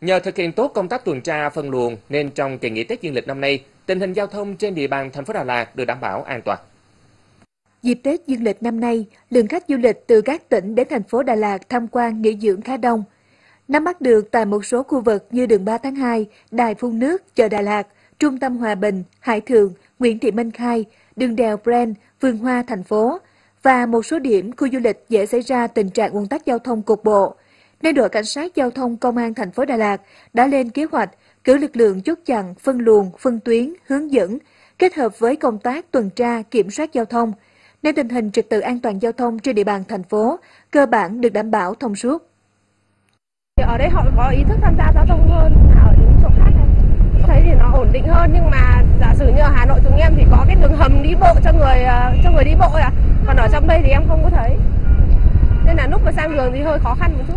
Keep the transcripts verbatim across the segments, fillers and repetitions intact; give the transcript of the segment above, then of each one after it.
Nhờ thực hiện tốt công tác tuần tra phân luồng nên trong kỳ nghỉ Tết Dương lịch năm nay, tình hình giao thông trên địa bàn thành phố Đà Lạt được đảm bảo an toàn. Dịp Tết Dương lịch năm nay, lượng khách du lịch từ các tỉnh đến thành phố Đà Lạt tham quan nghỉ dưỡng khá đông. Nắm bắt được tại một số khu vực như đường ba tháng hai, Đài Phun Nước, chợ Đà Lạt, Trung tâm Hòa Bình, Hải Thượng, Nguyễn Thị Minh Khai, đường đèo Prenn, Vườn Hoa thành phố và một số điểm khu du lịch dễ xảy ra tình trạng ùn tắc giao thông cục bộ. Nên đội cảnh sát giao thông công an thành phố Đà Lạt đã lên kế hoạch cử lực lượng chốt chặn, phân luồng, phân tuyến, hướng dẫn, kết hợp với công tác tuần tra, kiểm soát giao thông, nên tình hình trật tự an toàn giao thông trên địa bàn thành phố cơ bản được đảm bảo thông suốt. Ở đây họ có ý thức tham gia giao thông hơn, ở những chỗ khác thấy thì nó ổn định hơn, nhưng mà giả sử như ở Hà Nội chúng em thì có cái đường hầm đi bộ cho người cho người đi bộ à, còn ở trong đây thì em không có thấy, nên là lúc mà sang đường thì hơi khó khăn một chút.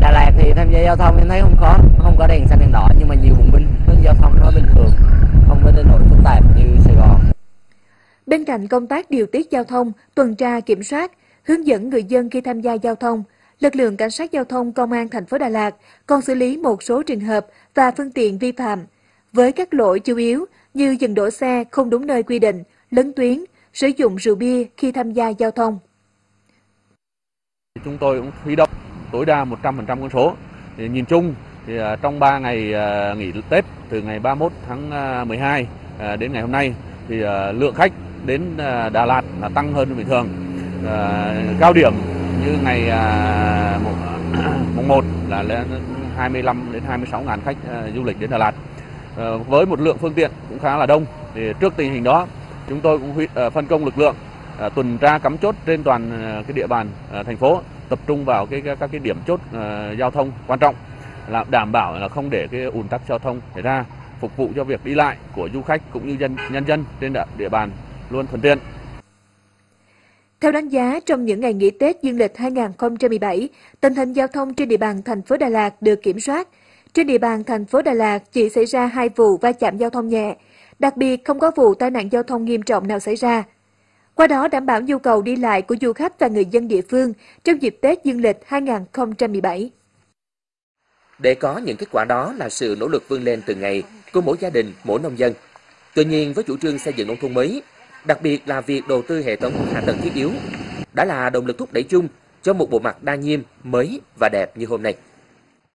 Đà Lạt thì tham gia giao thông em thấy không có không có đèn xanh đèn đỏ, nhưng mà nhiều vùng bên giao thông nó bình thường, không có đến nỗi phức tạp như Sài Gòn. Bên cạnh công tác điều tiết giao thông, tuần tra kiểm soát, hướng dẫn người dân khi tham gia giao thông, lực lượng cảnh sát giao thông công an thành phố Đà Lạt còn xử lý một số trường hợp và phương tiện vi phạm với các lỗi chủ yếu như dừng đỗ xe không đúng nơi quy định, lấn tuyến, sử dụng rượu bia khi tham gia giao thông. Chúng tôi cũng huy động tối đa một trăm phần trăm quân số. Thì nhìn chung thì trong ba ngày nghỉ Tết từ ngày ba mươi mốt tháng mười hai đến ngày hôm nay thì lượng khách đến Đà Lạt là tăng hơn bình thường. Cao điểm như ngày mùng một là hai mươi lăm đến hai mươi sáu nghìn khách du lịch đến Đà Lạt. Với một lượng phương tiện cũng khá là đông, thì trước tình hình đó chúng tôi cũng phân công lực lượng tuần tra cắm chốt trên toàn cái địa bàn thành phố, tập trung vào cái các cái điểm chốt giao thông quan trọng, là đảm bảo là không để cái ùn tắc giao thông xảy ra, phục vụ cho việc đi lại của du khách cũng như dân nhân dân trên địa bàn luôn thuận tiện. Theo đánh giá, trong những ngày nghỉ Tết Dương lịch hai nghìn không trăm mười bảy, tình hình giao thông trên địa bàn thành phố Đà Lạt được kiểm soát. Trên địa bàn thành phố Đà Lạt chỉ xảy ra hai vụ va chạm giao thông nhẹ, đặc biệt không có vụ tai nạn giao thông nghiêm trọng nào xảy ra. Qua đó đảm bảo nhu cầu đi lại của du khách và người dân địa phương trong dịp Tết Dương lịch hai nghìn không trăm mười bảy. Để có những kết quả đó là sự nỗ lực vươn lên từng ngày của mỗi gia đình, mỗi nông dân. Tuy nhiên, với chủ trương xây dựng nông thôn mới, đặc biệt là việc đầu tư hệ thống hạ tầng thiết yếu, đã là động lực thúc đẩy chung cho một bộ mặt đa nhiệm, mới và đẹp như hôm nay.